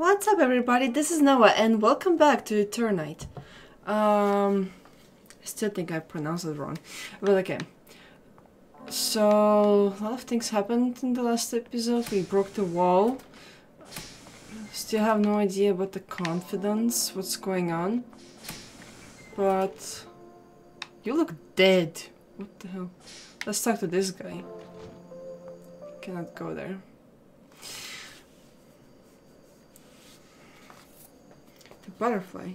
What's up everybody, this is Noah and welcome back to Eternights. I still think I pronounced it wrong, but okay. So, a lot of things happened in the last episode. We broke the wall. Still have no idea about the confidence, what's going on. But, you look dead. What the hell? Let's talk to this guy. Cannot go there. The butterfly.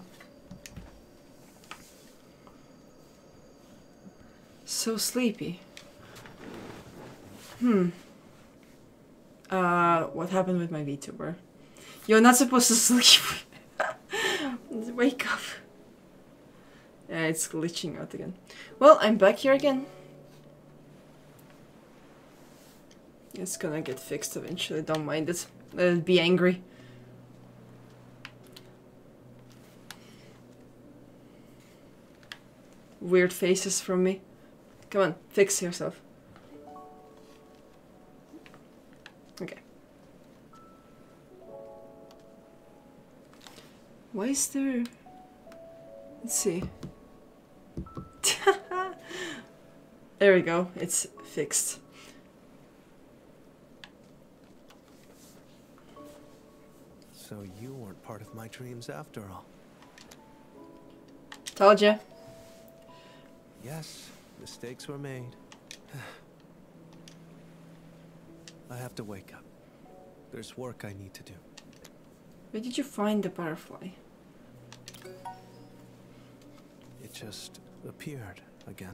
So sleepy. What happened with my VTuber? You're not supposed to sleep. Wake up. Yeah, it's glitching out again. Well, I'm back here again. It's gonna get fixed eventually, don't mind it. Let it be angry. Weird faces from me. Come on, fix yourself. Okay. Why is there... Let's see. There we go, it's fixed. So you weren't part of my dreams after all. Told ya. Yes, mistakes were made. I have to wake up. There's work I need to do. Where did you find the butterfly? It just appeared again.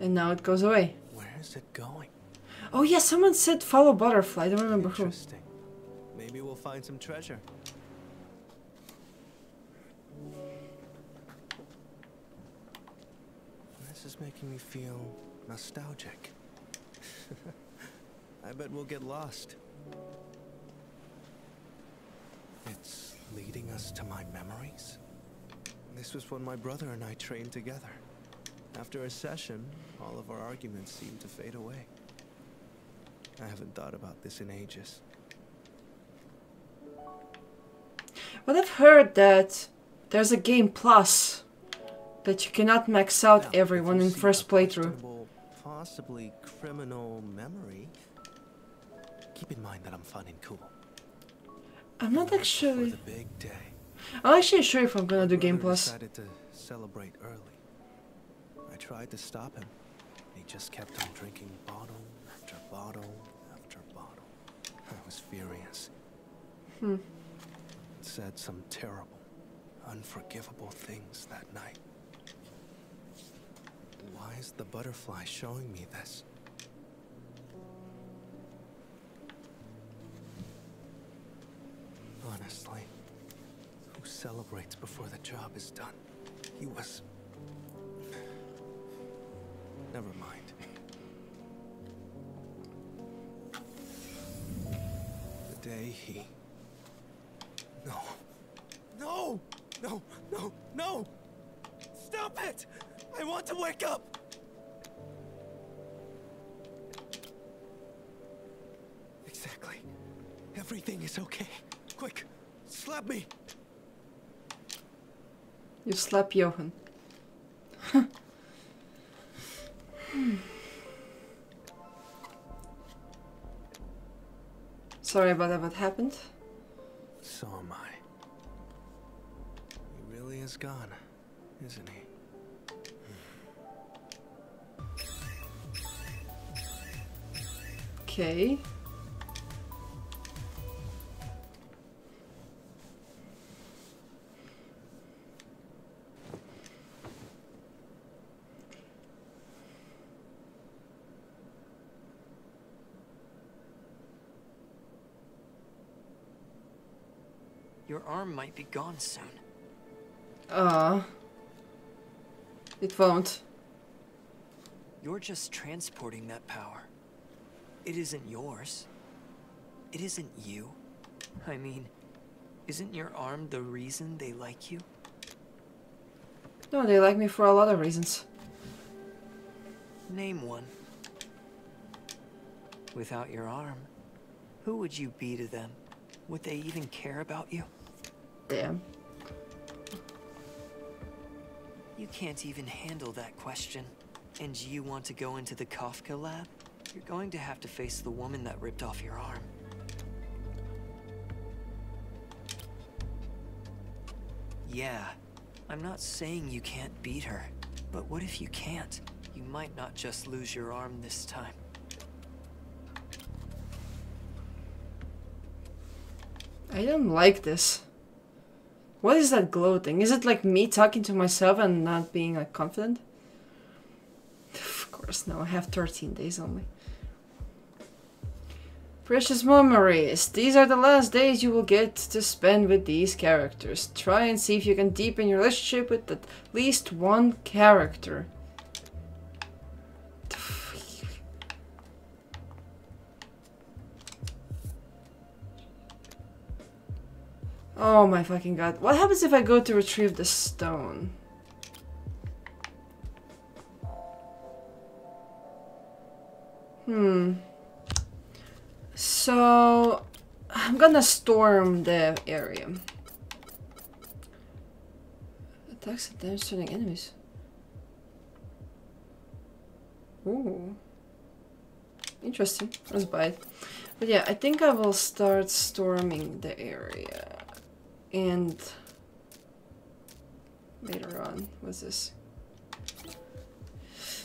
And now it goes away. Where is it going? Oh yeah, someone said follow butterfly. I don't remember who. Interesting. Maybe we'll find some treasure. This is making me feel nostalgic. I bet we'll get lost. It's leading us to my memories. This was when my brother and I trained together. After a session, all of our arguments seemed to fade away. I haven't thought about this in ages. Well, I've heard that there's a game plus that you cannot max out now, everyone in first playthrough. Possibly criminal memory. Keep in mind that I'm fun and cool. I'm not actually. The big day. I'm actually sure if I'm gonna do game plus. Decided to celebrate early. I tried to stop him. He just kept on drinking bottle after bottle after bottle. I was furious. Said some terrible, unforgivable things that night. Why is the butterfly showing me this? Honestly, who celebrates before the job is done? He was... Never mind. The day he... No. No! No! No! No! Stop it! I want to wake up! Exactly. Everything is okay. Quick, slap me! You slap Jochen. Sorry about that, what happened? So am I. He really is gone, isn't he? Okay. Your arm might be gone soon. It won't. You're just transporting that power. It isn't yours. It isn't you. I mean, isn't your arm the reason they like you? No, they like me for a lot of reasons. Name one. Without your arm, Who would you be to them? Would they even care about you? Damn. You can't even handle that question. And you want to go into the Kafka lab? You're going to have to face the woman that ripped off your arm. Yeah, I'm not saying you can't beat her, but what if you can't? You might not just lose your arm this time. I don't like this. What is that glow thing? Is it like me talking to myself and not being like confident? Of course, no, I have 13 days only. Precious memories. These are the last days you will get to spend with these characters. Try and see if you can deepen your relationship with at least one character. Oh my fucking god. What happens if I go to retrieve the stone? So, I'm gonna storm the area. Attacks and damage turning enemies. Ooh. Interesting. Let's buy it. But yeah, I think I will start storming the area. And later on, what's this?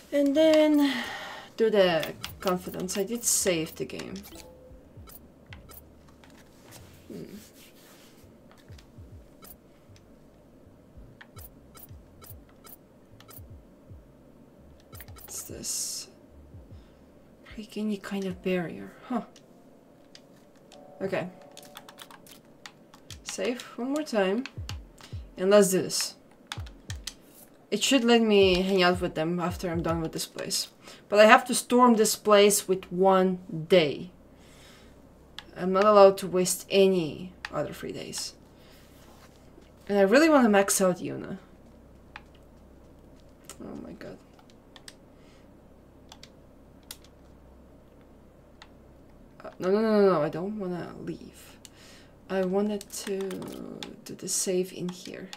And then do the confidence. I did save the game. What's this? Break any kind of barrier, huh? Okay. Save one more time, and let's do this. It should let me hang out with them after I'm done with this place. But I have to storm this place with 1 day. I'm not allowed to waste any other 3 days. And I really want to max out Yuna. Oh my god. No, I don't want to leave. I wanted to do the save in here.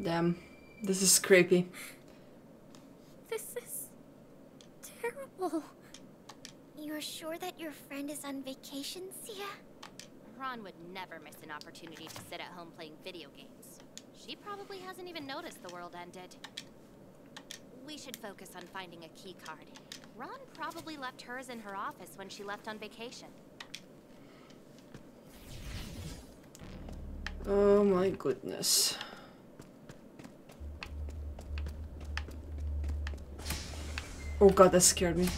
Damn, this is creepy. This is terrible. You're sure that your friend is on vacation, Sia? Ron would never miss an opportunity to sit at home playing video games. She probably hasn't even noticed the world ended. We should focus on finding a key card. Ron probably left hers in her office when she left on vacation. Oh my goodness. Oh god, that scared me.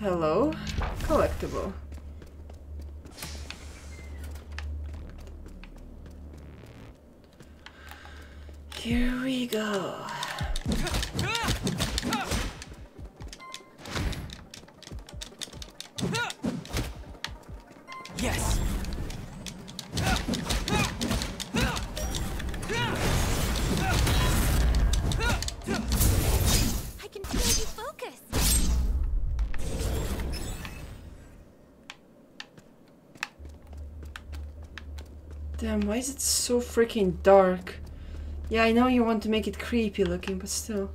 Hello? Collectible. Here we go. Yes. Damn, why is it so freaking dark? Yeah, I know you want to make it creepy looking, but still.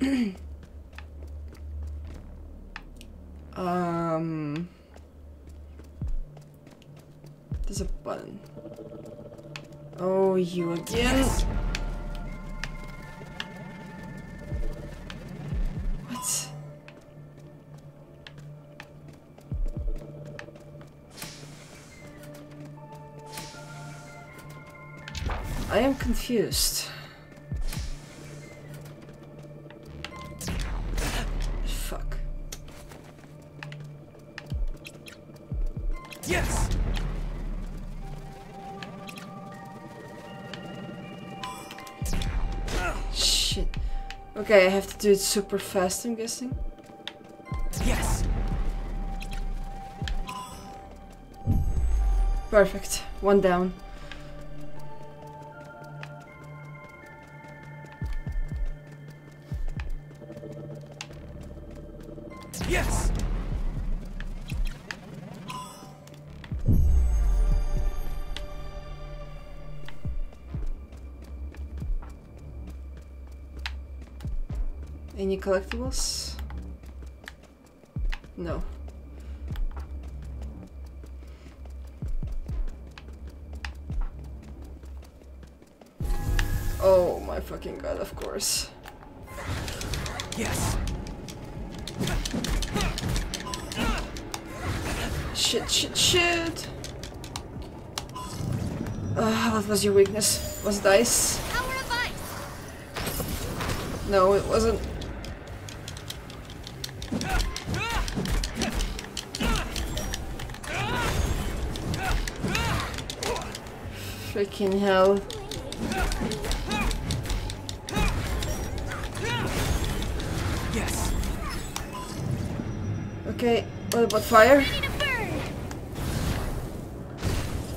There's a button. Oh, you again? I am confused. Fuck. Yes. Shit. Okay, I have to do it super fast, I'm guessing. Yes. Perfect. One down. Yes! Any collectibles? No. Oh my fucking god, of course. Yes! Shit, shit, shit! What was your weakness? Was it ice? No, it wasn't. Freaking hell. Yes. Okay, what about fire?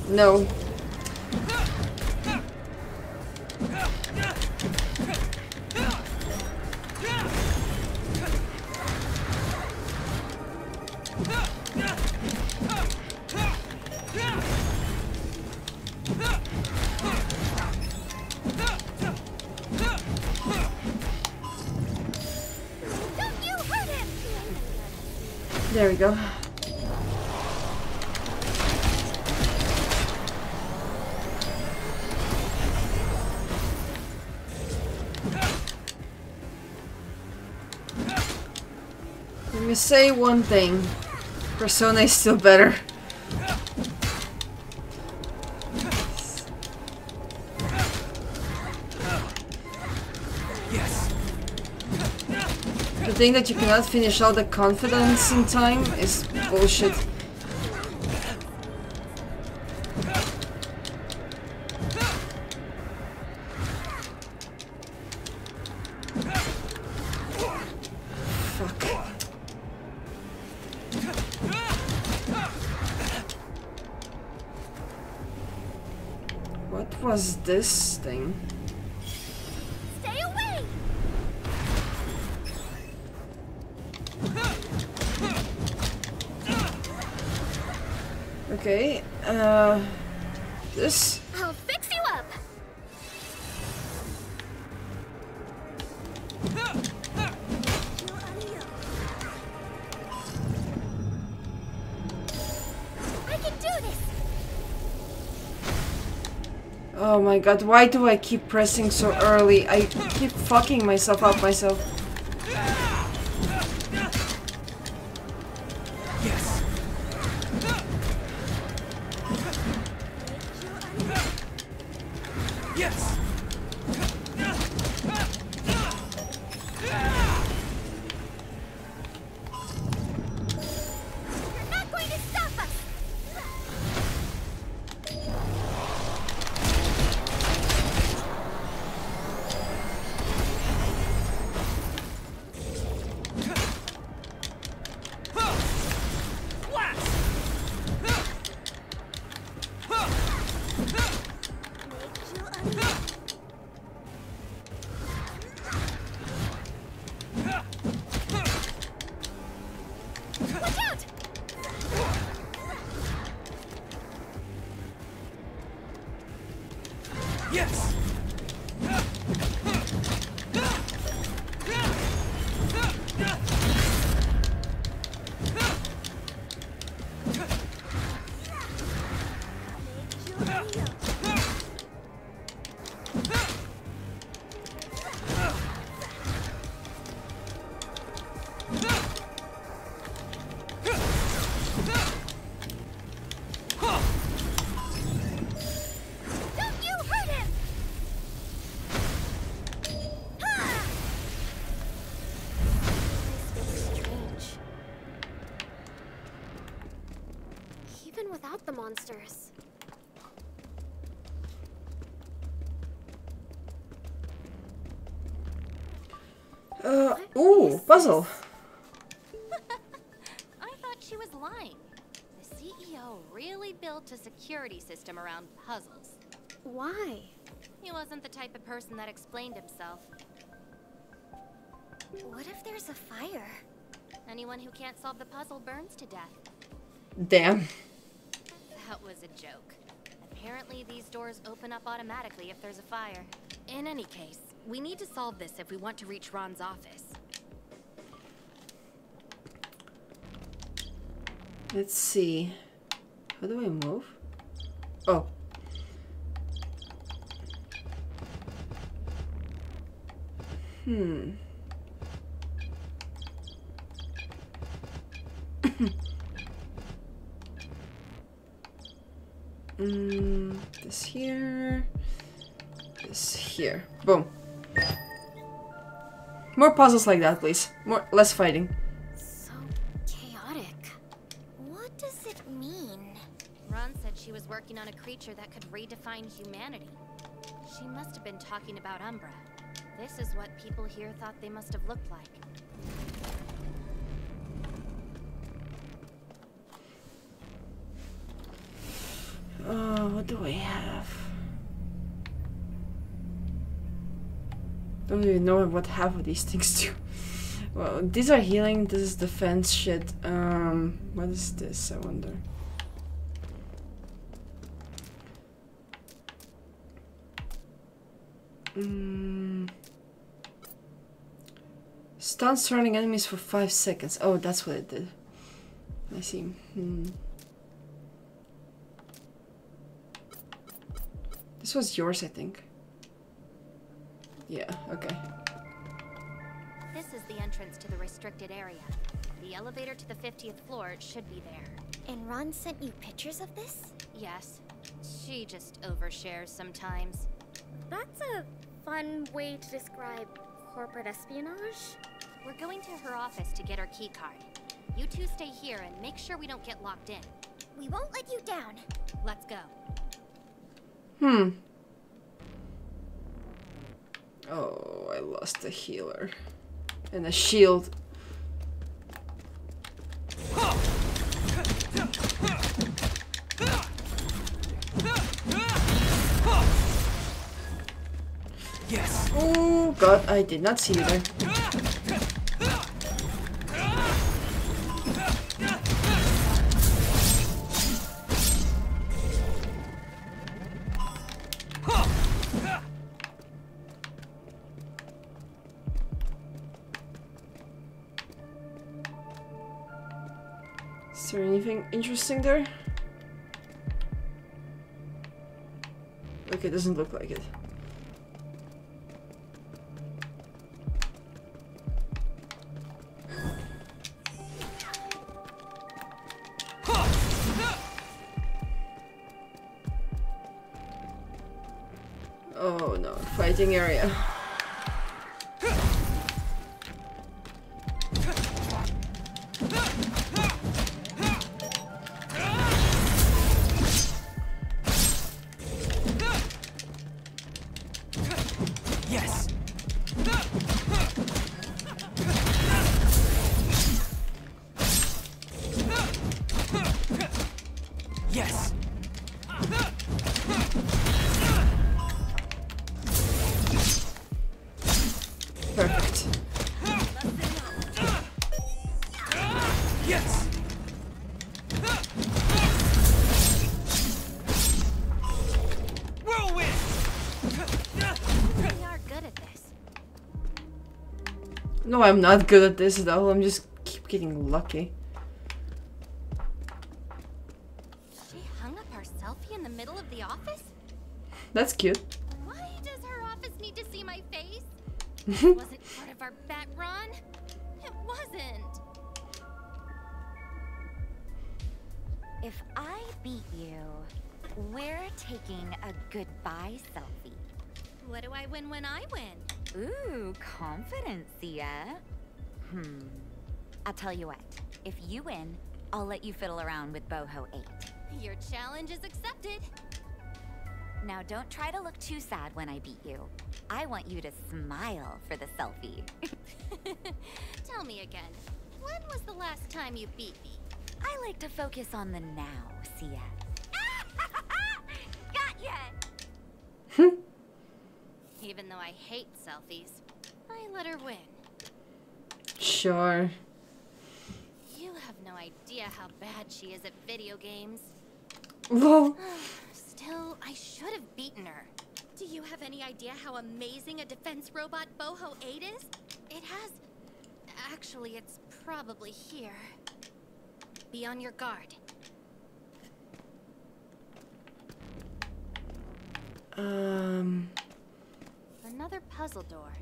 No. There we go. Let me say one thing. Persona is still better. The thing that you cannot finish all the confidence in time is bullshit. Fuck. What was this thing? Okay, this? I'll fix you up. I can do this. Oh my god, why do I keep pressing so early? I keep fucking myself up myself. Yes! The monsters. Ooh, puzzle. I thought she was lying. This CEO really built a security system around puzzles. Why? He wasn't the type of person that explained himself. What if there's a fire? Anyone who can't solve the puzzle burns to death. Damn. That was a joke. Apparently these doors open up automatically if there's a fire. In any case, we need to solve this if we want to reach Ron's office. Let's see. How do I move? Oh. Hmm. This here, boom. More puzzles like that, please. More, less fighting. So chaotic. What does it mean? Ron said she was working on a creature that could redefine humanity. She must have been talking about Umbra. This is what people here thought they must have looked like. Oh, what do I have? Don't even know what half of these things do. Well, these are healing, this is defense shit. What is this, I wonder? Stun surrounding enemies for 5 seconds. Oh, that's what it did. I see. This was yours, I think. Yeah, okay. This is the entrance to the restricted area. The elevator to the 50th floor should be there. And Ron sent you pictures of this? Yes. She just overshares sometimes. That's a fun way to describe corporate espionage. We're going to her office to get her key card. You two stay here and make sure we don't get locked in. We won't let you down. Let's go. Oh, I lost a healer. And a shield. Yes. Oh god, I did not see you there. Interesting there. Okay, doesn't look like it. Oh no, fighting area. No, I'm not good at this at all. I'm just keep getting lucky. She hung up her selfie in the middle of the office? That's cute. Why does her office need to see my face? It wasn't part of our bat, Ron. It wasn't. If I beat you, we're taking a goodbye selfie. What do I win when I win? Ooh, confidence, Sia. I'll tell you what. If you win, I'll let you fiddle around with Boho 8. Your challenge is accepted. Now don't try to look too sad when I beat you. I want you to smile for the selfie. Tell me again, when was the last time you beat me? I like to focus on the now, Sia. Gotcha! Even though I hate selfies, I let her win. Sure. You have no idea how bad she is at video games. Whoa. Still, I should have beaten her. Do you have any idea how amazing a defense robot Boho 8 is? It has... Actually, it's probably here. Be on your guard. Another puzzle door.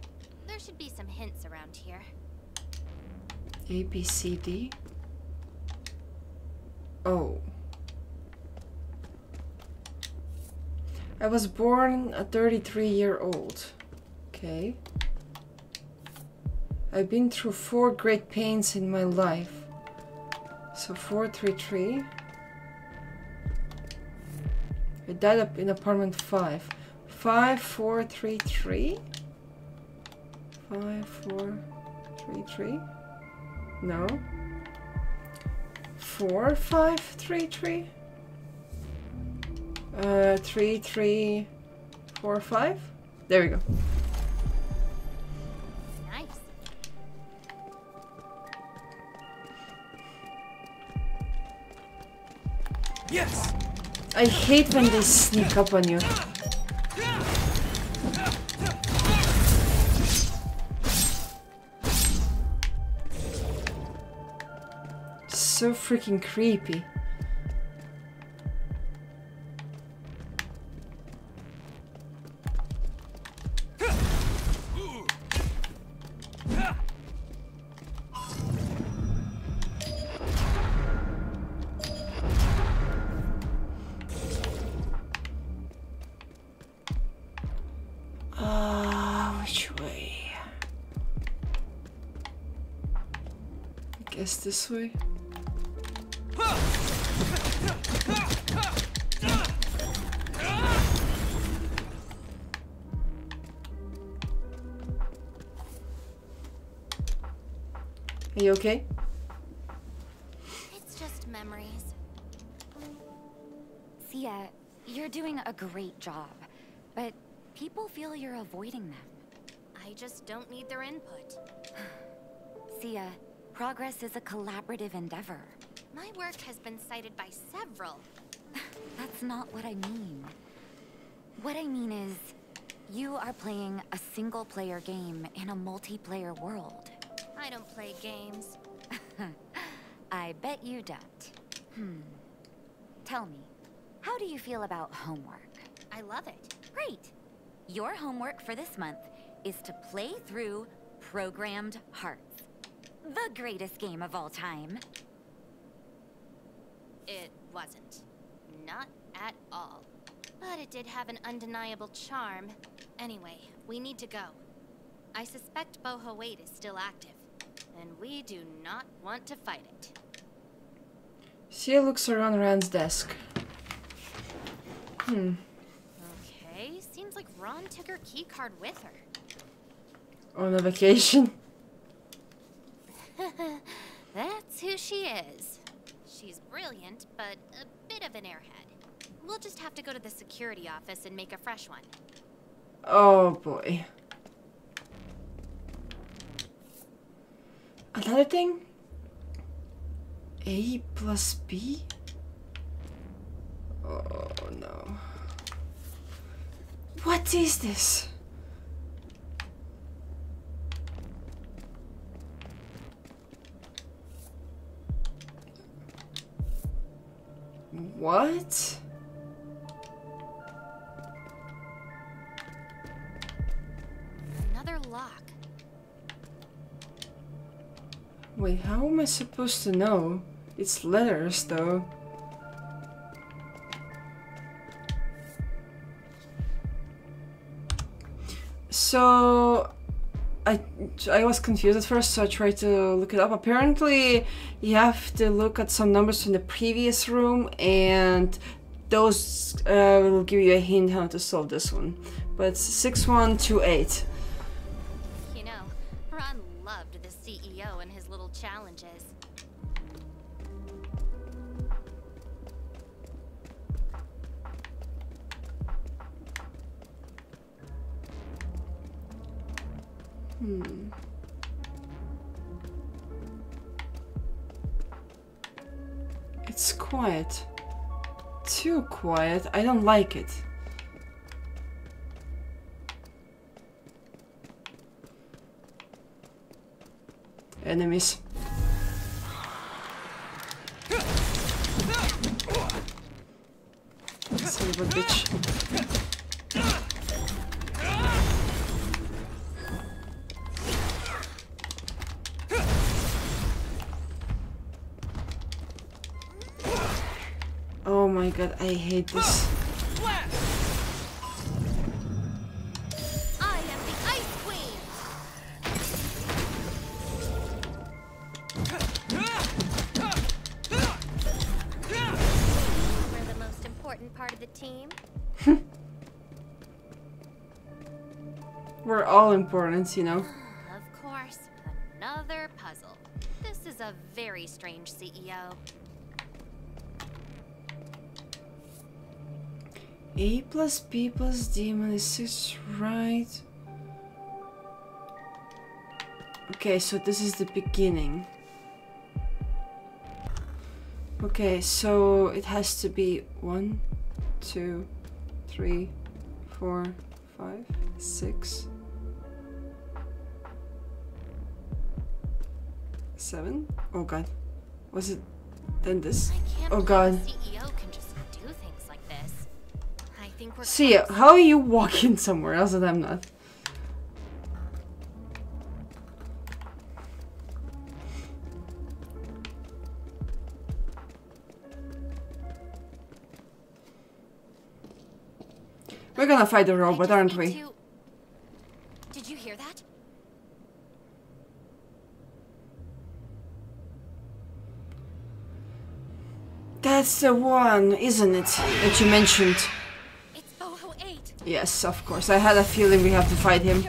There should be some hints around here. A, B, C, D? Oh. I was born a 33-year-old. Okay. I've been through 4 great pains in my life. So 433. I died up in apartment 5. 5433? 5433? No. 4533? 3345. There we go. Nice. Yes. I hate when they sneak up on you. So freaking creepy. This way. Are you okay? It's just memories. Sia, you're doing a great job, but people feel you're avoiding them. I just don't need their input. Sia, progress is a collaborative endeavor. My work has been cited by several. That's not what I mean. What I mean is, you are playing a single-player game in a multiplayer world. I don't play games. I bet you don't. Tell me, how do you feel about homework? I love it. Great. Your homework for this month is to play through Programmed Hearts. The greatest game of all time. It wasn't. Not at all. But it did have an undeniable charm. Anyway, we need to go. I suspect Boho 8 is still active, and we do not want to fight it. Sia looks around Ron's desk. Okay, seems like Ron took her keycard with her. On a vacation? That's who she is. She's brilliant, but a bit of an airhead. We'll just have to go to the security office and make a fresh one. Oh boy. Another thing? A plus B? Oh no. What is this? What? Another lock. Wait, how am I supposed to know? It's letters, though. So... I was confused at first, so I tried to look it up. Apparently, you have to look at some numbers in the previous room, and those will give you a hint how to solve this one. But it's 6128. You know, Ron loved the CEO and his little challenges. It's quiet. Too quiet. I don't like it. Enemies. Son of a bitch. Oh my god, I hate this. I am the Ice Queen. We're the most important part of the team. We're all important, you know. Of course, another puzzle. This is a very strange CEO. A plus B plus D minus 6, right? Okay, so this is the beginning. Okay, so it has to be 1, 2, 3, 4, 5, 6, 7. Oh god. Was it then this? Oh god. See, how are you walking somewhere else that I'm not? We're gonna fight the robot, aren't we? Did you hear that? That's the one, isn't it? That you mentioned. Yes, of course. I had a feeling we have to fight him.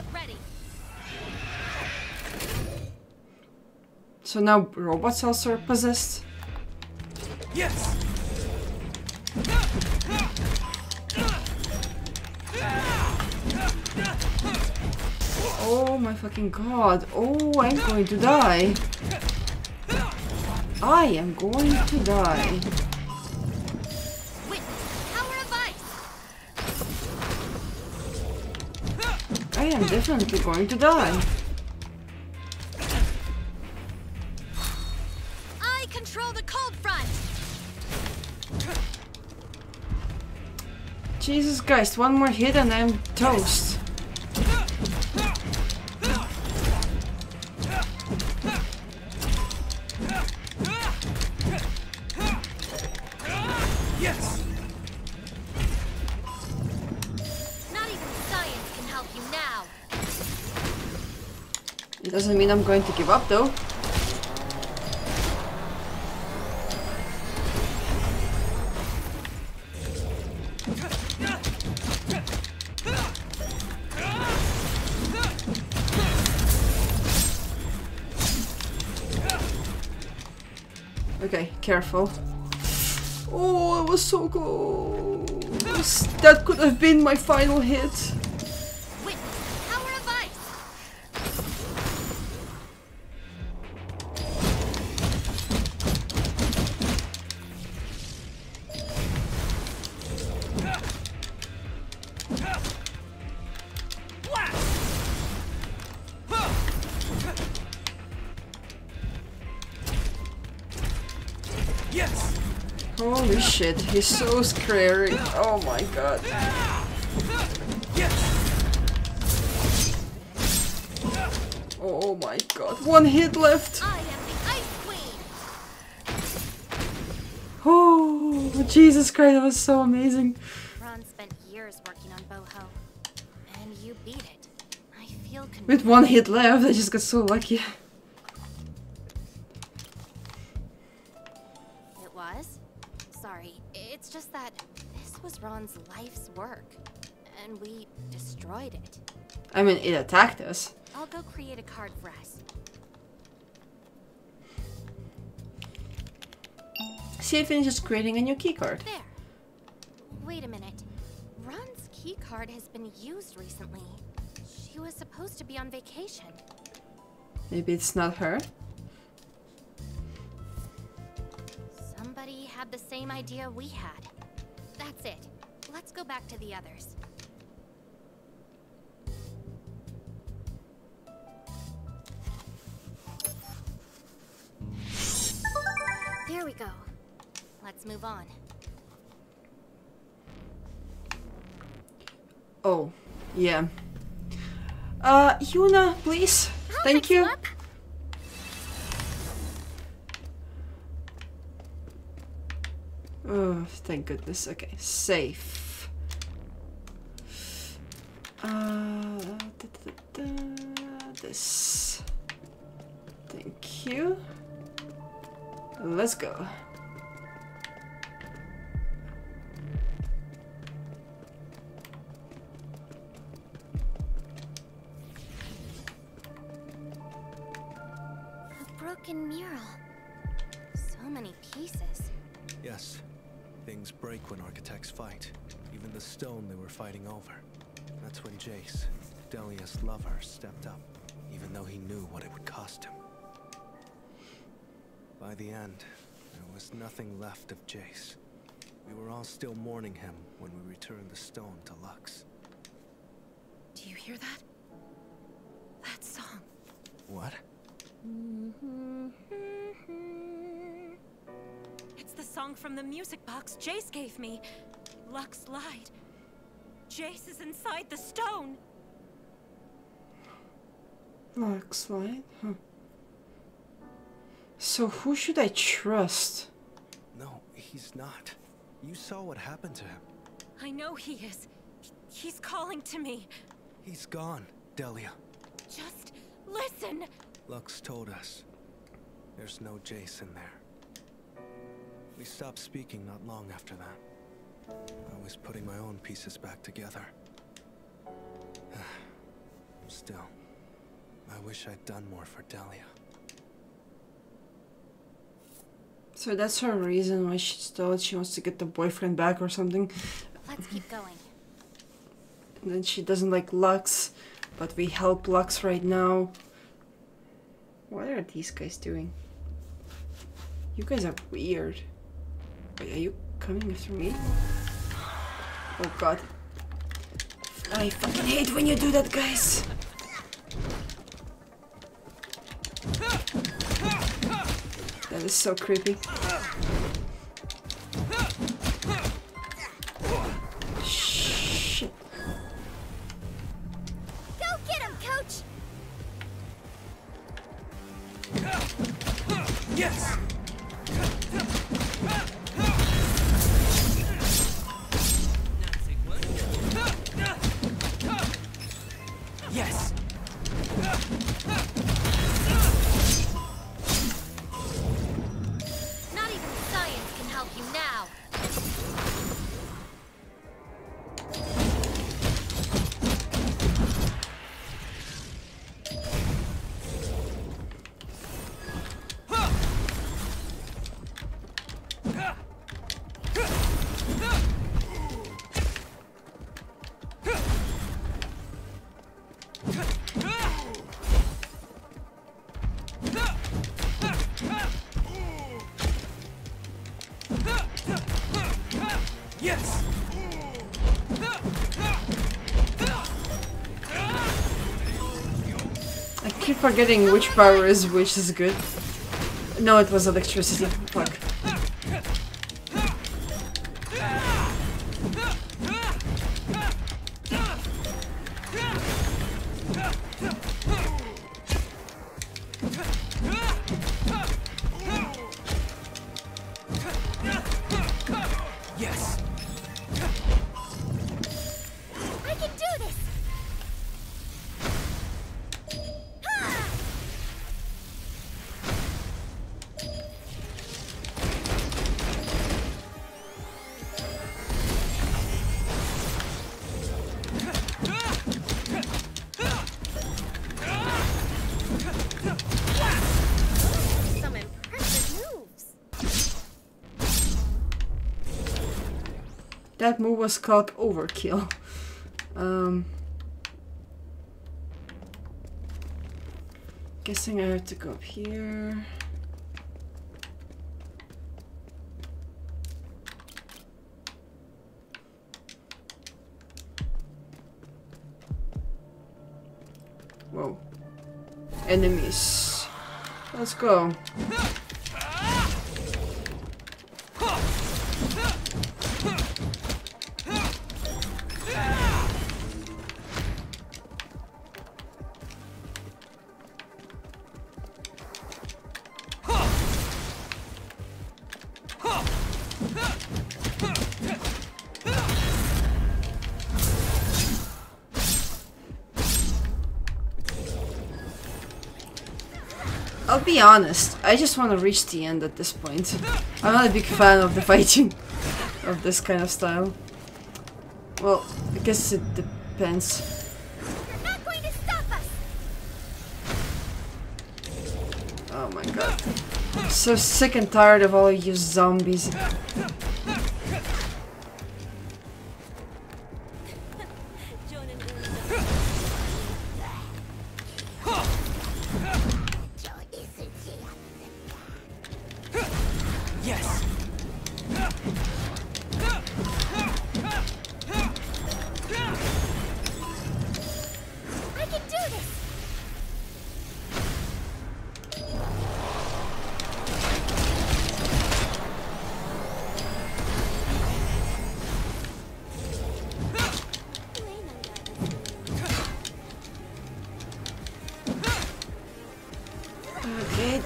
So now robots also are possessed. Yes. Oh my fucking god. Oh, I'm going to die. I am going to die. I am definitely going to die. I control the cold front. Jesus Christ, one more hit and I'm toast. Doesn't mean I'm going to give up though. Okay, careful. Oh, I was so close. That could have been my final hit. Holy shit, he's so scary. Oh my god. Oh my god. One hit left. I am the Ice Queen. Oh, Jesus Christ, that was so amazing. Ron spent years working on Boho, and you beat it. I feel confused. With one hit left, I just got so lucky. Ron's life's work, and we destroyed it. I mean, it attacked us. I'll go create a card for us. See if it's just creating a new keycard. There. Wait a minute. Ron's keycard has been used recently. She was supposed to be on vacation. Maybe it's not her. Somebody had the same idea we had. That's it. Let's go back to the others. There we go. Let's move on. Oh, yeah. Yuna, please. Thank you. Oh, thank goodness. Okay, safe. This. Thank you. Let's go. Mural. So many pieces. Yes. Things break when architects fight. Even the stone they were fighting over. That's when Jace, Delia's lover, stepped up, even though he knew what it would cost him. By the end, there was nothing left of Jace. We were all still mourning him when we returned the stone to Lux. Do you hear that? That song. What? It's the song from the music box Jace gave me. Lux lied. Jace is inside the stone. Lux lied? Huh. So who should I trust? No, he's not. You saw what happened to him. I know he is. He's calling to me. He's gone, Delia. Just listen. Lux told us there's no Jace in there. We stopped speaking not long after that. I was putting my own pieces back together. Still, I wish I'd done more for Delia. So that's her reason why she stole it. She wants to get the boyfriend back or something. Let's keep going. And then she doesn't like Lux, but we help Lux right now. What are these guys doing? You guys are weird. Wait, are you coming after me? Oh god. I fucking hate when you do that, guys. That is so creepy. Shit. Go get him, coach! Yes. Yes. Not even science can help you now. Forgetting which power is which is good. No, it was electricity. Fuck. Yes. I can do this. That move was called overkill. Guessing I have to go up here. Whoa. Enemies. Let's go. I'll be honest, I just want to reach the end at this point. I'm not a big fan of the fighting of this kind of style. Well, I guess it depends. You're not going to stop us. Oh my god. I'm so sick and tired of all you zombies.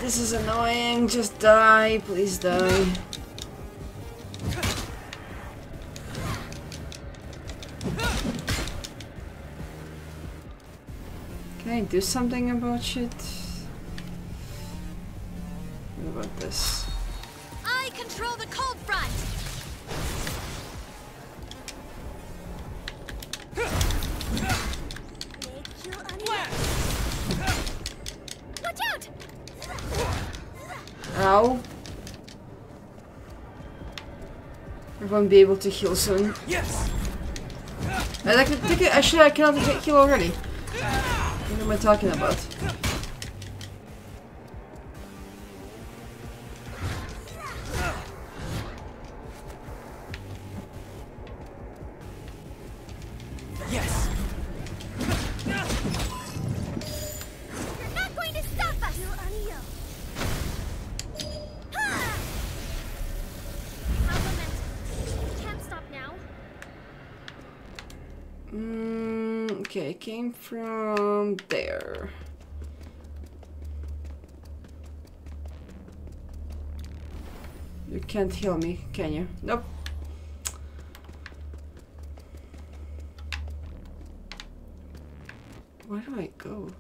This is annoying, just die, please die. Can I do something about shit? What about this? I control the cold front! Ow. I won't be able to heal soon. Yes. I can take it. Actually, I cannot heal already. What am I talking about? Okay, it came from there. You can't heal me, can you? Nope. Where do I go?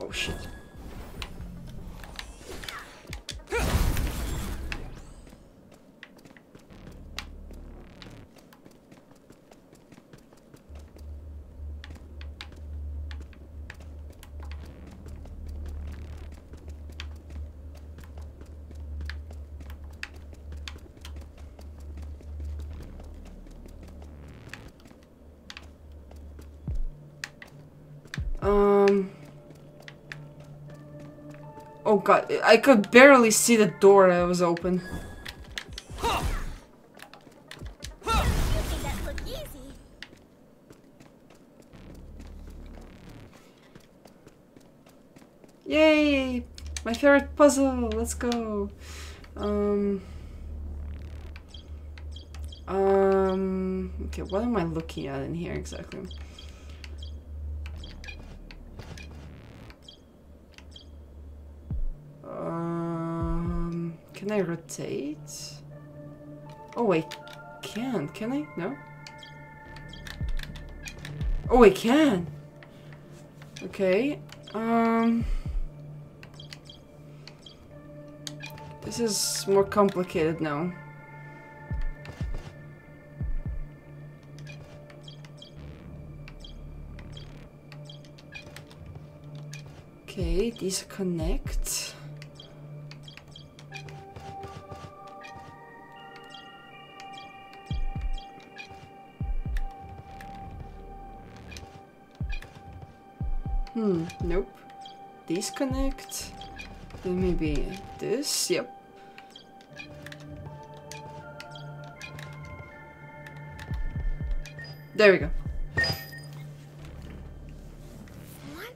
Oh shit. Oh god, I could barely see the door that was open. Yay! My favorite puzzle, let's go. Okay, what am I looking at in here exactly? Can I rotate? Oh, I can. Can I? No? Oh, I can! Okay. This is more complicated now. Okay, these connect. Nope. Disconnect. Then maybe this, yep. There we go. What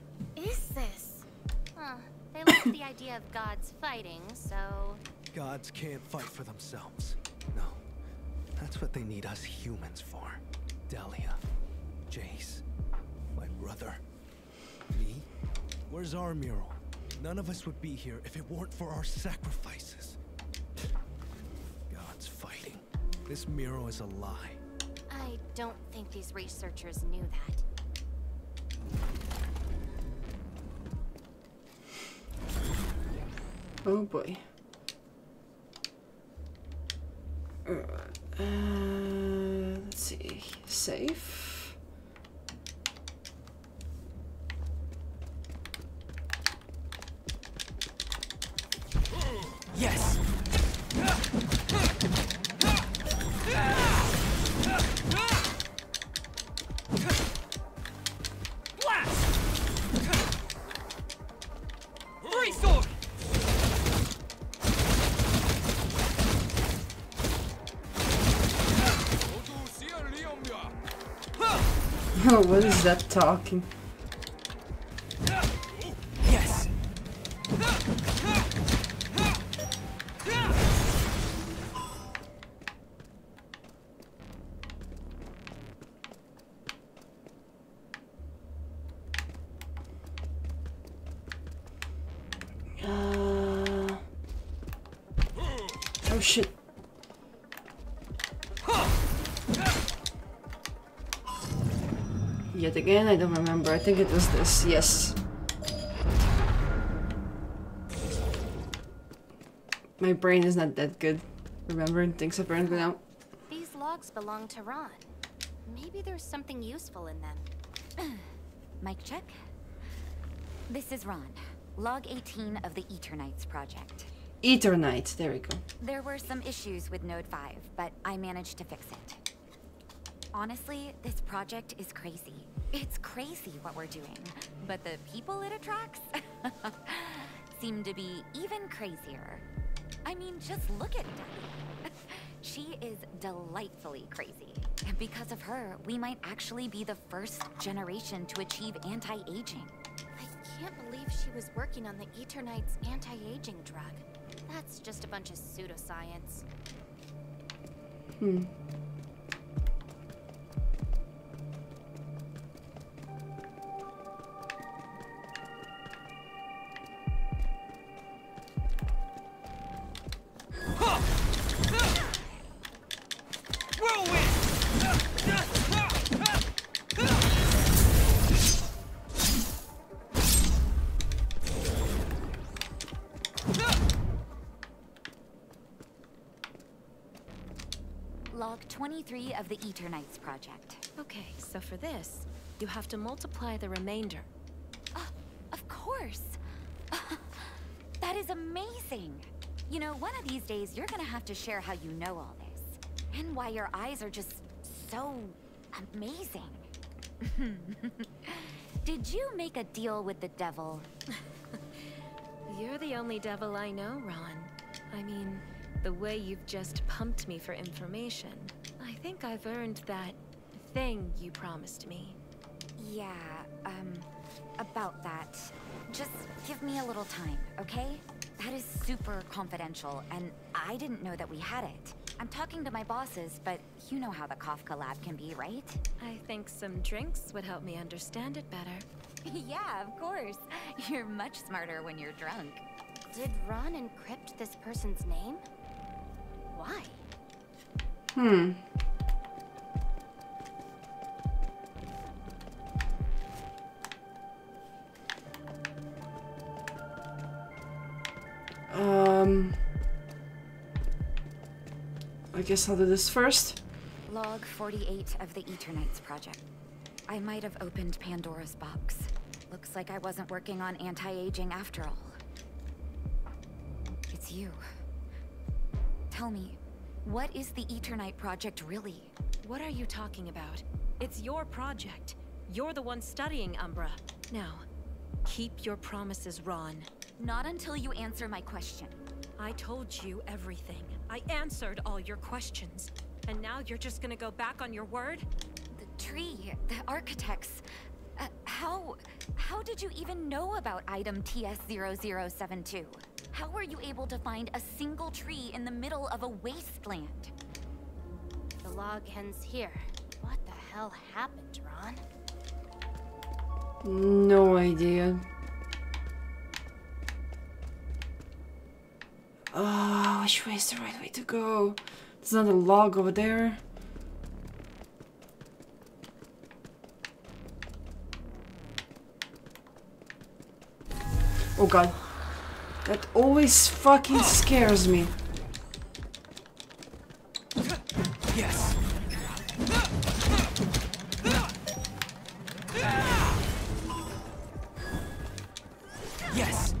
is this? Huh. They like the idea of gods fighting, so... Gods can't fight for themselves. No. That's what they need us humans for. Delia. Jace. My brother. Me? Where's our mural? None of us would be here if it weren't for our sacrifices. Gods fighting. This mural is a lie. I don't think these researchers knew that. Oh boy. Let's see. Save. Yes. What is that talking? Yes. Oh shit. Yet again, I don't remember. I think it was this. Yes. My brain is not that good. Remembering things apparently now. These logs belong to Ron. Maybe there's something useful in them. Mic check. This is Ron. Log 18 of the Eternights project. Eternights. There we go. There were some issues with Node 5, but I managed to fix it. Honestly, this project is crazy. It's crazy what we're doing, but the people it attracts seem to be even crazier. I mean, just look at Debbie. She is delightfully crazy. And because of her, we might actually be the first generation to achieve anti-aging. I can't believe she was working on the Eternights anti-aging drug. That's just a bunch of pseudoscience. Log 23 of the Eternights project. Okay, so for this, you have to multiply the remainder. Of course! That is amazing! You know, one of these days, you're gonna have to share how you know all this. And why your eyes are just so amazing. Did you make a deal with the devil? You're the only devil I know, Ron. I mean... the way you've just pumped me for information, I think I've earned that thing you promised me. Yeah, about that. Just give me a little time, okay? That is super confidential, and I didn't know that we had it. I'm talking to my bosses, but you know how the Kafka lab can be, right? I think some drinks would help me understand it better. Yeah, of course. You're much smarter when you're drunk. Did Ron encrypt this person's name? Why? I guess I'll do this first. Log 48 of the Eternights project. I might have opened Pandora's box. Looks like I wasn't working on anti-aging after all. It's you. Tell me, what is the Eternite project really? What are you talking about? It's your project. You're the one studying Umbra. Now, Keep your promises, Ron. Not until you answer my question. I told you everything. I answered all your questions. And now you're just gonna go back on your word? The tree, the architects. How did you even know about item TS0072? How were you able to find a single tree in the middle of a wasteland? The log ends here. What the hell happened, Ron? No idea. Oh, which way is the right way to go? There's another log over there. Oh god. That always fucking scares me. Yes. Yes.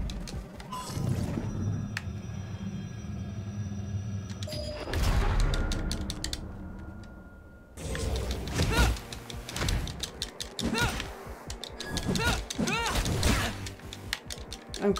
I'm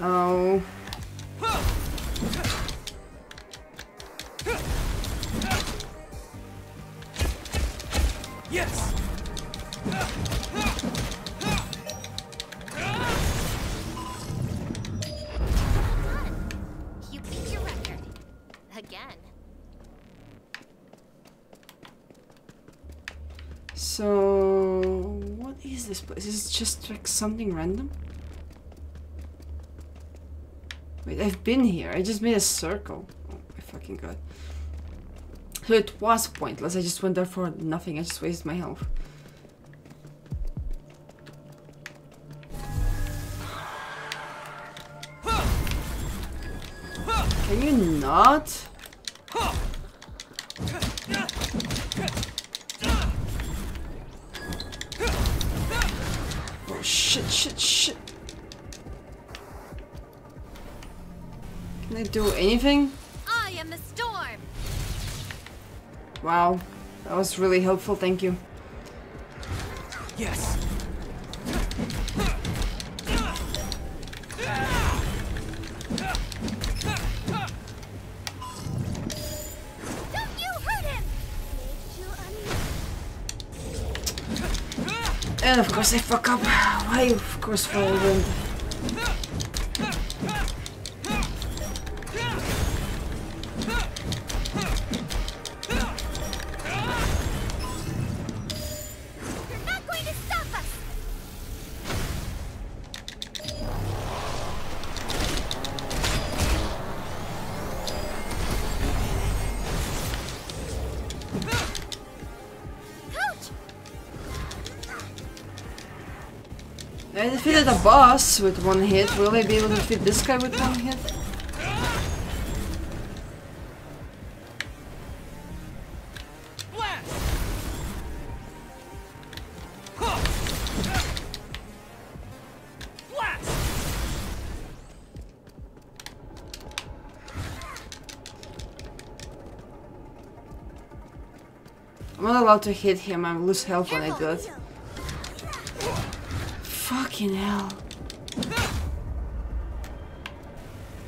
Oh. Yes. You beat your record again. So, what is this place? Is it just like something random? Wait, I've been here. I just made a circle. Oh my fucking god. So it was pointless. I just went there for nothing. I just wasted my health. Can you not? Oh shit, shit, shit. Can I do anything? I am the storm. Wow, that was really helpful. Thank you. Yes. Don't you hurt him! And of course I fuck up. Why, of course, fallen. I defeated a boss with one hit. Will I be able to defeat this guy with one hit? I'm not allowed to hit him. I lose health when I do that. Fucking hell.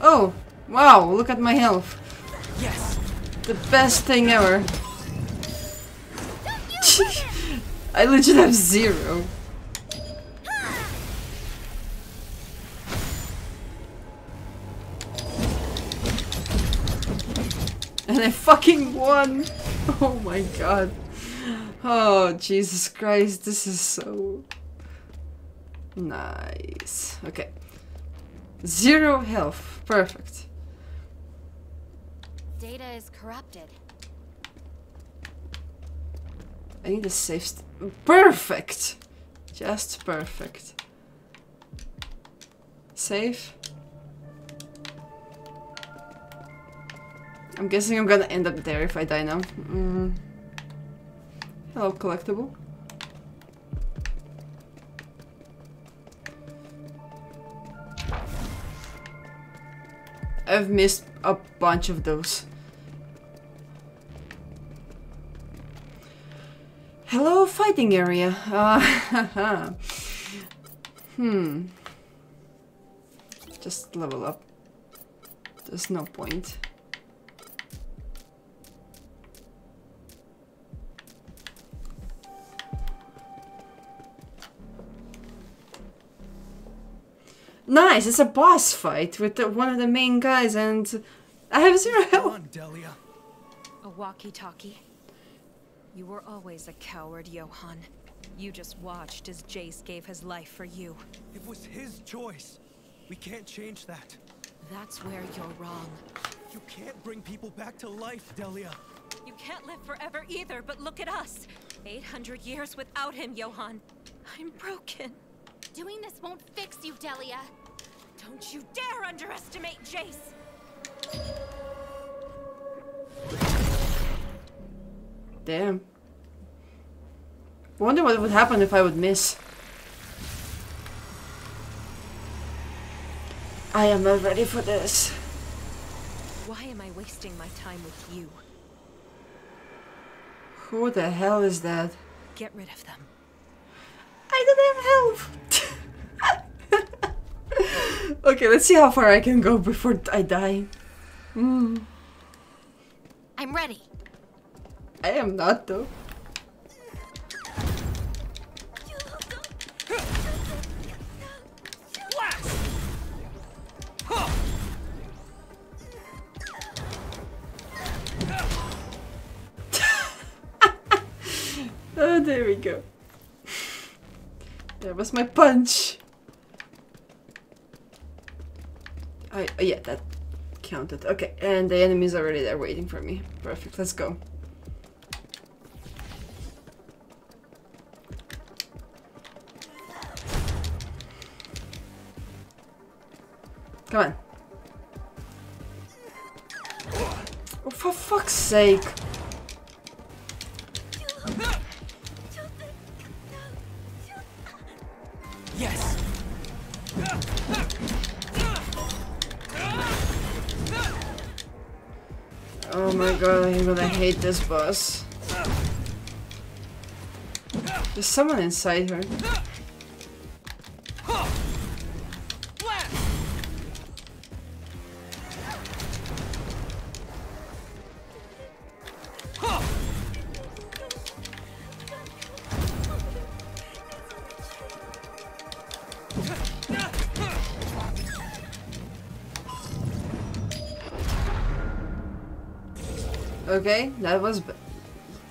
Oh, wow, look at my health. Yes. The best thing ever. I legit have zero. And I fucking won. Oh my god. Oh, Jesus Christ, this is so... nice. Okay. Zero health. Perfect. Data is corrupted. I need a safe perfect. Just perfect. Save. I'm guessing I'm gonna end up there if I die now. Hello, collectible. I've missed a bunch of those. Hello, fighting area. Just level up. There's no point. Nice, it's a boss fight with one of the main guys, and I have 0 health. Come on, Delia. A walkie-talkie. You were always a coward, Johan. You just watched as Jace gave his life for you. It was his choice. We can't change that. That's where you're wrong. You can't bring people back to life, Delia. You can't live forever either, but look at us. 800 years without him, Johan. I'm broken. Doing this won't fix you, Delia. Don't you dare underestimate Jace! Damn. I wonder what would happen if I would miss. I am not ready for this. Why am I wasting my time with you? Who the hell is that? Get rid of them. I don't have health. Okay, let's see how far I can go before I die. I'm ready. I am not though. Oh, there we go. There was my punch. Yeah, that counted. Okay, and the enemy's already there waiting for me. Perfect, let's go. Come on. Oh, for fuck's sake. Yes. Oh my god, I'm gonna hate this boss. There's someone inside her. Okay, that was b—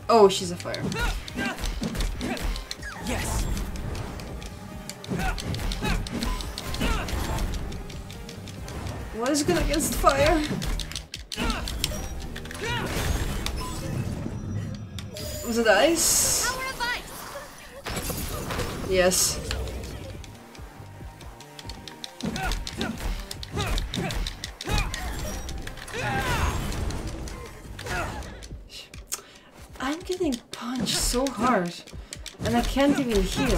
oh, she's a fire. Yes. What is good against fire? Was it ice? Yes. So hard, and I can't even heal. I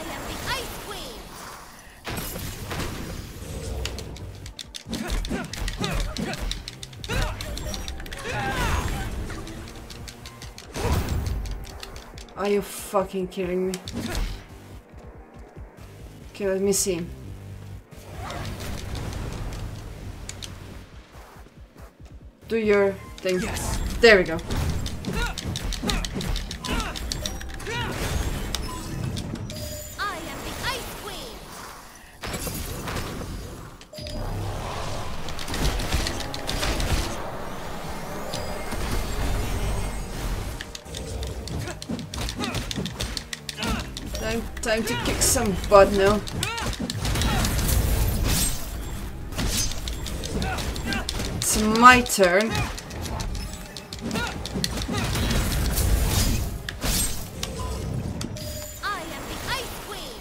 am the Ice Queen. Are you fucking kidding me? Okay, let me see. Do your thing. Yes. There we go. I am the Ice Queen. Time to kick some butt now. It's my turn. I am the Ice Queen.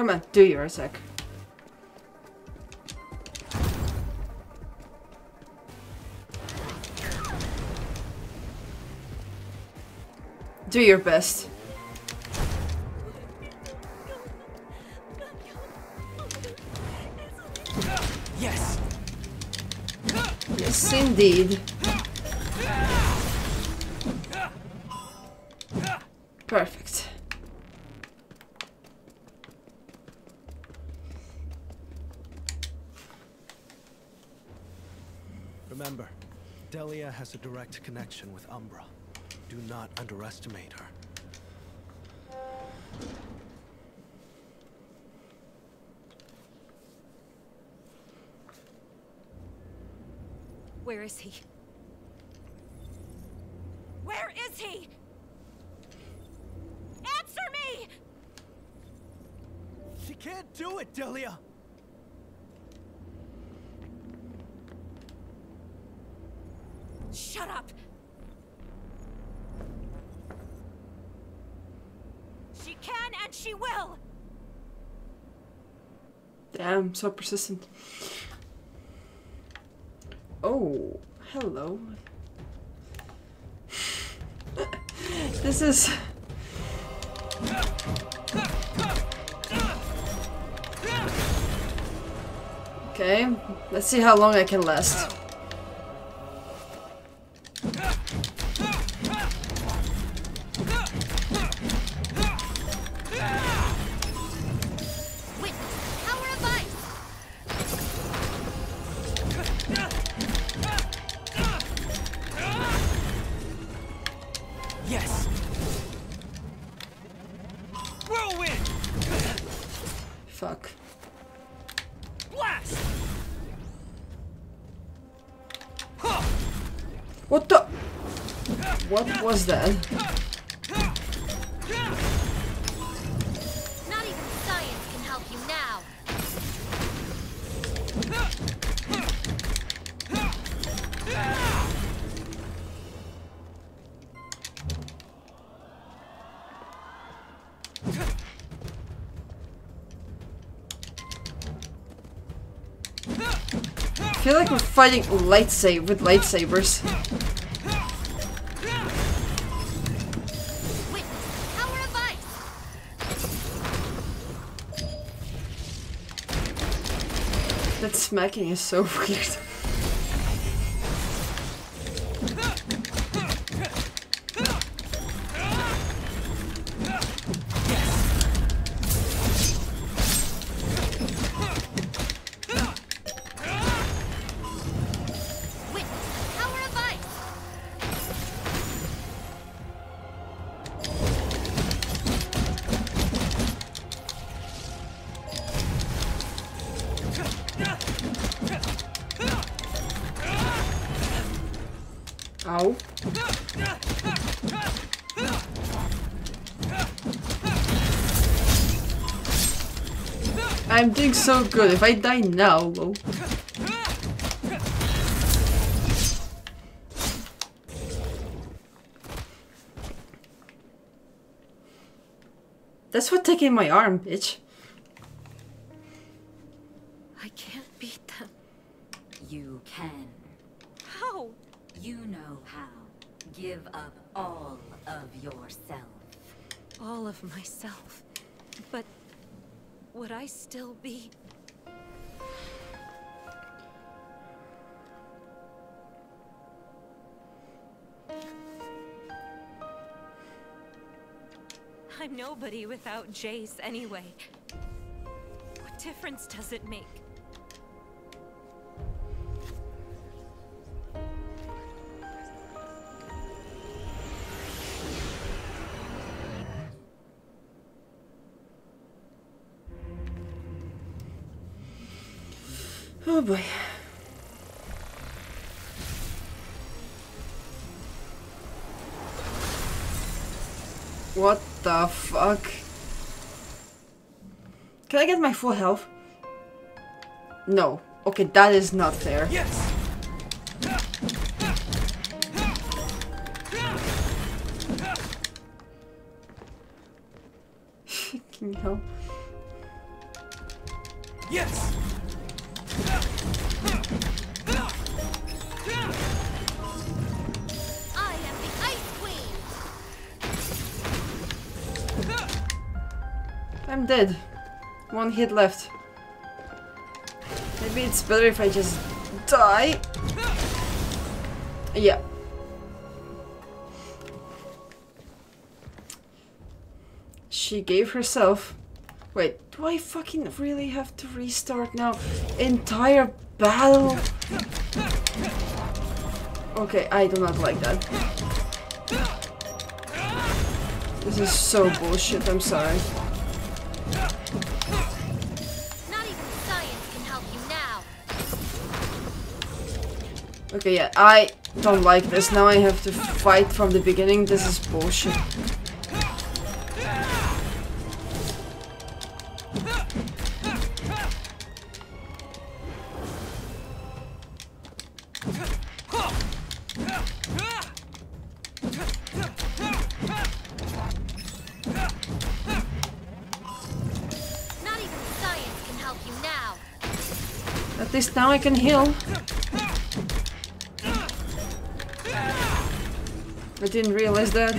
Come on, do your attack. Do your best. Yes. Yes, indeed. Perfect. Remember, Delia has a direct connection with Umbra. Do not underestimate her. Where is he? Where is he? Answer me! She can't do it, Delia! Shut up! She can and she will. Damn, so persistent. Oh, hello. This is. Okay, let's see how long I can last. What was that? Not even science can help you now. I feel like we're fighting with lightsabers. That smacking is so weird. Ow. I'm doing so good. If I die now, though. That's what taking my arm, bitch. I can't beat them. You can. How? You know how. Give up all of yourself. All of myself. But would I still be? I'm nobody without Jace anyway. What difference does it make? Oh boy. What the fuck? Can I get my full health? No. Okay, that is not fair. Yes. Fucking hell. Yes! I am the Ice Queen! I'm dead. One hit left. Maybe it's better if I just die. Yeah. She gave herself... Wait, do I fucking really have to restart now? Entire battle? Okay, I do not like that. This is so bullshit, I'm sorry. Not even science can help you now. Okay, yeah, I don't like this. Now I have to fight from the beginning. This is bullshit. Now I can heal. I didn't realize that.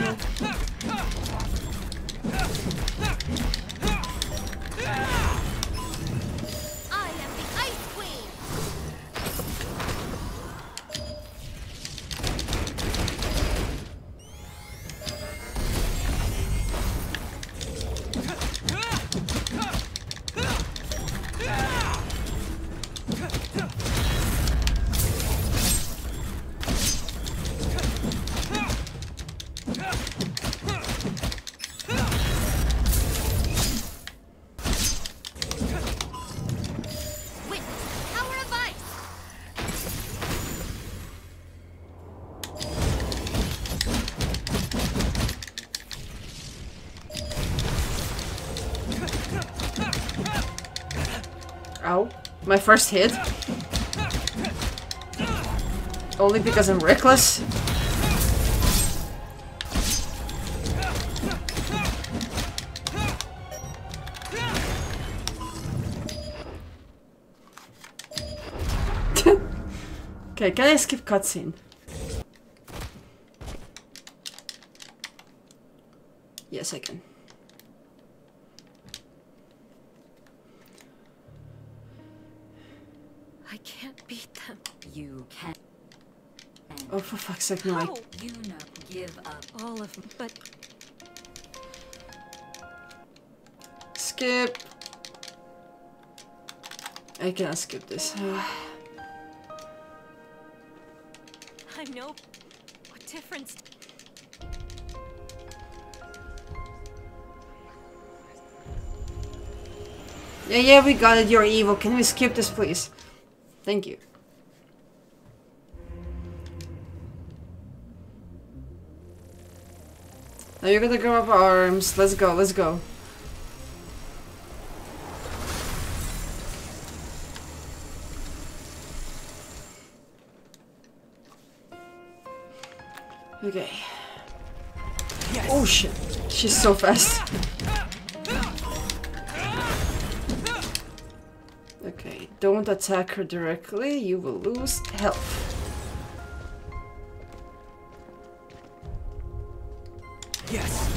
I am the Ice Queen. My first hit. Only because I'm reckless. Okay, can I skip cutscene? Yes, I can. Oh, for fuck's sake, no! How? Yuna, give up all of them, but skip. I cannot skip this. I know. What difference? Yeah, yeah, we got it. You're evil. Can we skip this, please? Thank you. Now you're gonna grow up our arms. Let's go, let's go. Okay. Yes. Oh shit. She's so fast. Okay, don't attack her directly. You will lose health. Yes.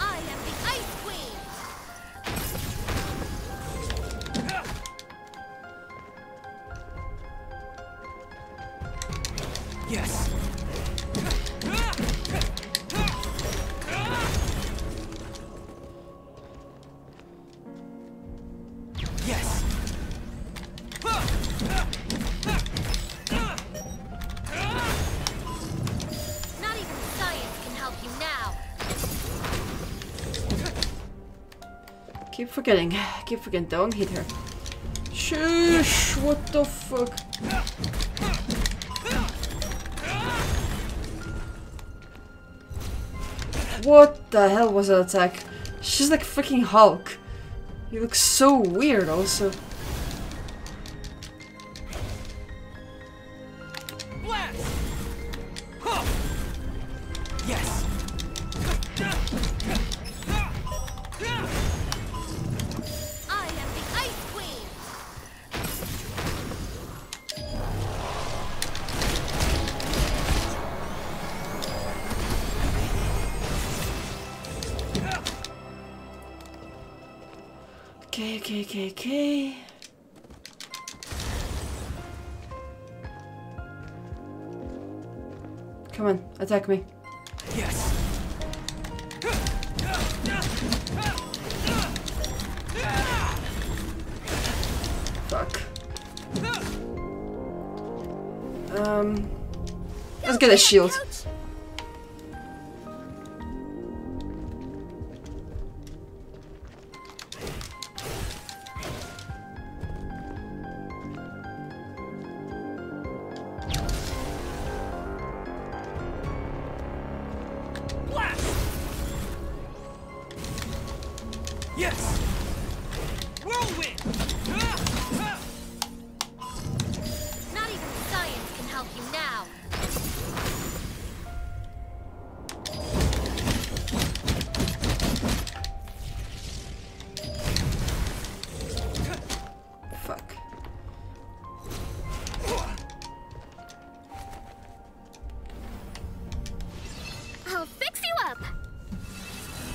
I am the Ice Queen. Yes. Keep forgetting, don't hit her. Shush, what the fuck? What the hell was that attack? She's like fucking Hulk. You look so weird also. Yes. Okay. Come on, attack me. Yes. Fuck. Let's get a shield.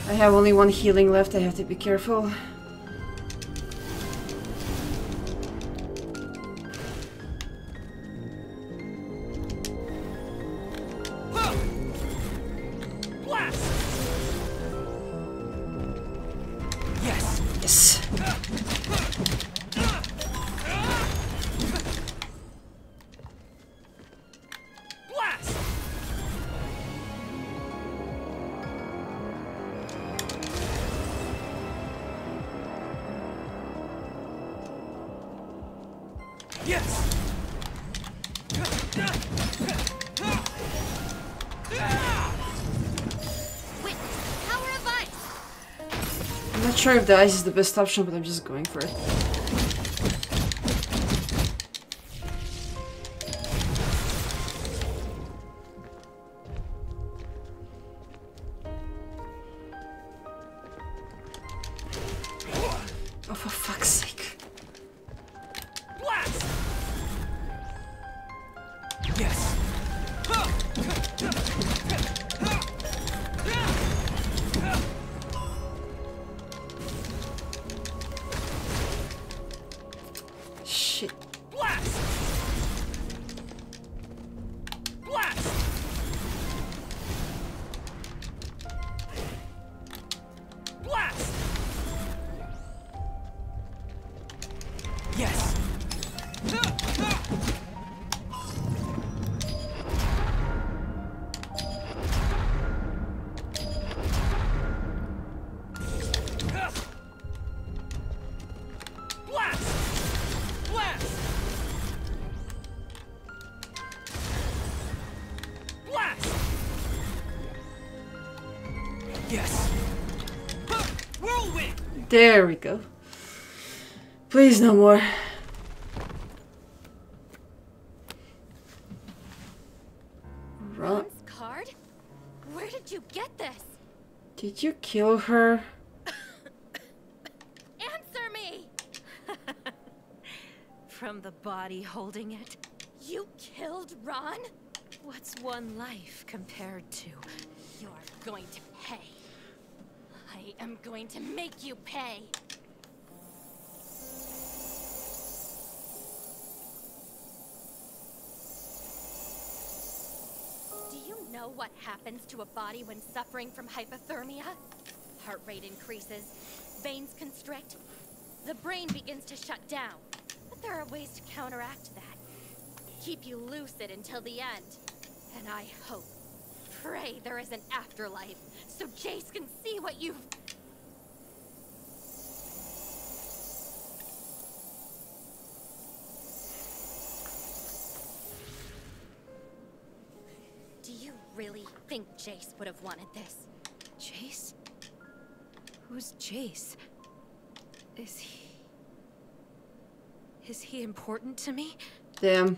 I have only one healing left, I have to be careful. I'm not sure if the ice is the best option, but I'm just going for it. Oh, for fuck's sake. Yes. There we go. Please, no more. Ron. Card? Where did you get this? Did you kill her? Answer me! From the body holding it. You killed Ron? What's one life compared to? You're going to pay. I am going to make you pay. Do you know what happens to a body when suffering from hypothermia? Heart rate increases, veins constrict, the brain begins to shut down. But there are ways to counteract that. Keep you lucid until the end. And I hope, pray there is an afterlife, so Jace can see what you've... Do you really think Jace would have wanted this? Jace? Who's Jace? Is he important to me? Damn.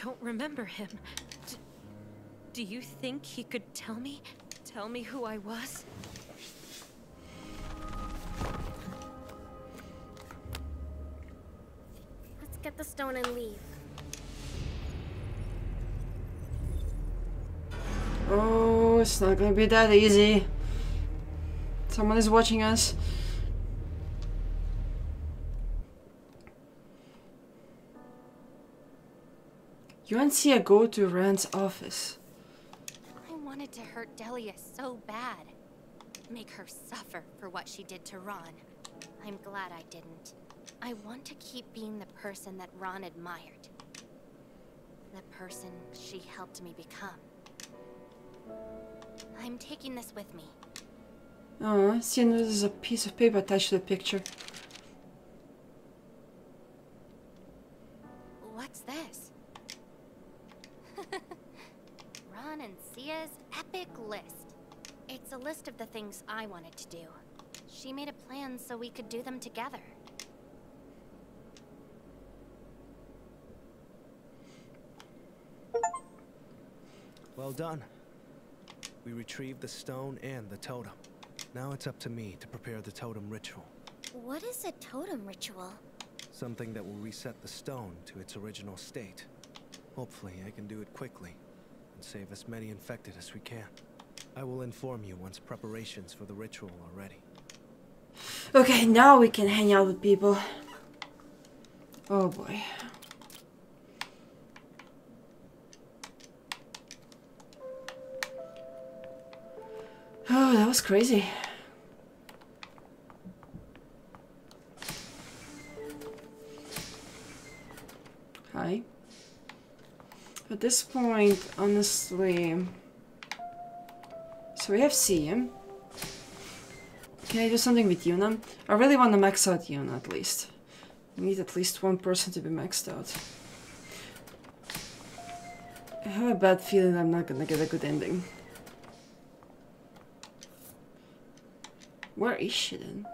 Don't remember him. Do you think he could tell me who I was? Let's get the stone and leave. Oh, It's not gonna be that easy. Someone is watching us. You and Sia go to Rand's office. I wanted to hurt Delia so bad. Make her suffer for what she did to Ron. I'm glad I didn't. I want to keep being the person that Ron admired. The person she helped me become. I'm taking this with me. Oh, see, there's a piece of paper attached to the picture. What's this? Ron and Sia's epic list. It's a list of the things I wanted to do. She made a plan so we could do them together. Well done. We retrieved the stone and the totem. Now it's up to me to prepare the totem ritual. What is a totem ritual? Something that will reset the stone to its original state. Hopefully, I can do it quickly and save as many infected as we can. I will inform you once preparations for the ritual are ready. Okay, now we can hang out with people. Oh boy. Oh, that was crazy. Hi. At this point, honestly... So we have Sia. Can I do something with Yuna? I really want to max out Yuna, at least. I need at least one person to be maxed out. I have a bad feeling I'm not gonna get a good ending. Where is she then?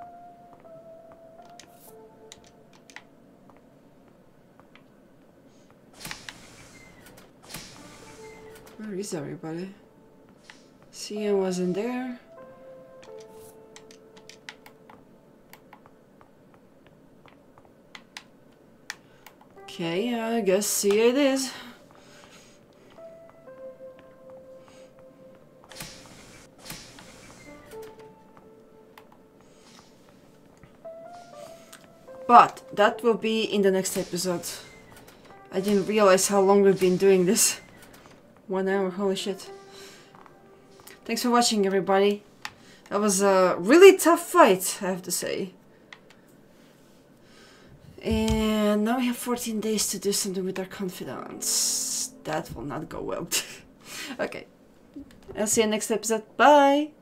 Where is everybody? Sia wasn't there. Okay, I guess Sia it is. But that will be in the next episode. I didn't realize how long we've been doing this. 1 hour, holy shit. Thanks for watching, everybody. That was a really tough fight, I have to say. And now we have 14 days to do something with our confidants. That will not go well. Okay. I'll see you next episode. Bye!